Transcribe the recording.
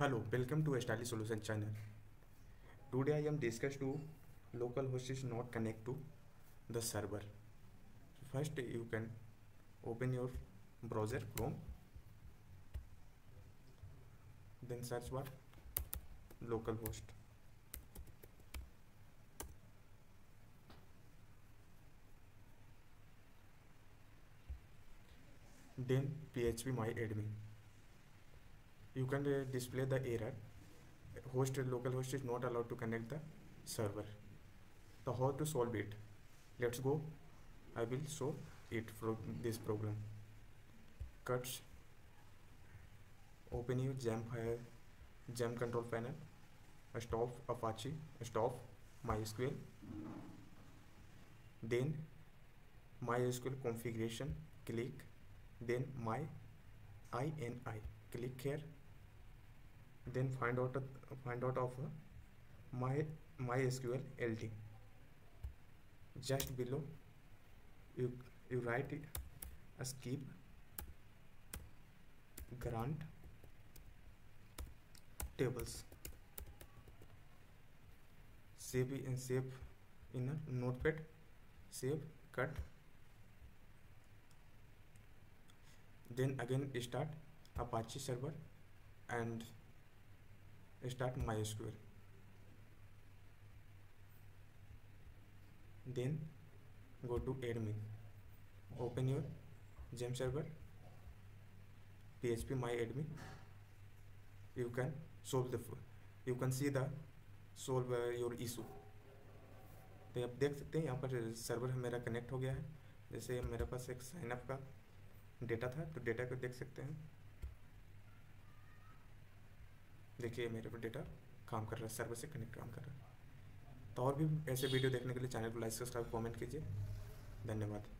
Hello, welcome to Style Solution channel. Today I am discuss to localhost is not connect to the server. First you can open your browser Chrome, then search for localhost. Then phpMyAdmin. You can display the error localhost is not allowed to connect the server. So how to solve it? Let's go. I will show it from this program. Cuts. Open your XAMPP control panel. Stop Apache. Stop MySQL. Then MySQL configuration. Click. Then my ini. Click here. Then find out of MySQL LD. Just below you write it as skip grant tables. Save in a notepad. Save, cut. Then again start Apache server and start MySQL. Then go to admin. Open your XAMPP server. phpMyAdmin. You can solve the. You can see the solve your issue. तो आप देख सकते हैं यहाँ पर server मेरा connect हो गया है. जैसे मेरे पास एक साइन अप का डेटा था तो डेटा को देख सकते हैं. देखिए मेरे पर डेटा काम कर रहा है, सर्वर से कनेक्ट काम कर रहा है. तो और भी ऐसे वीडियो देखने के लिए चैनल को लाइक सब्सक्राइब कमेंट कीजिए. धन्यवाद.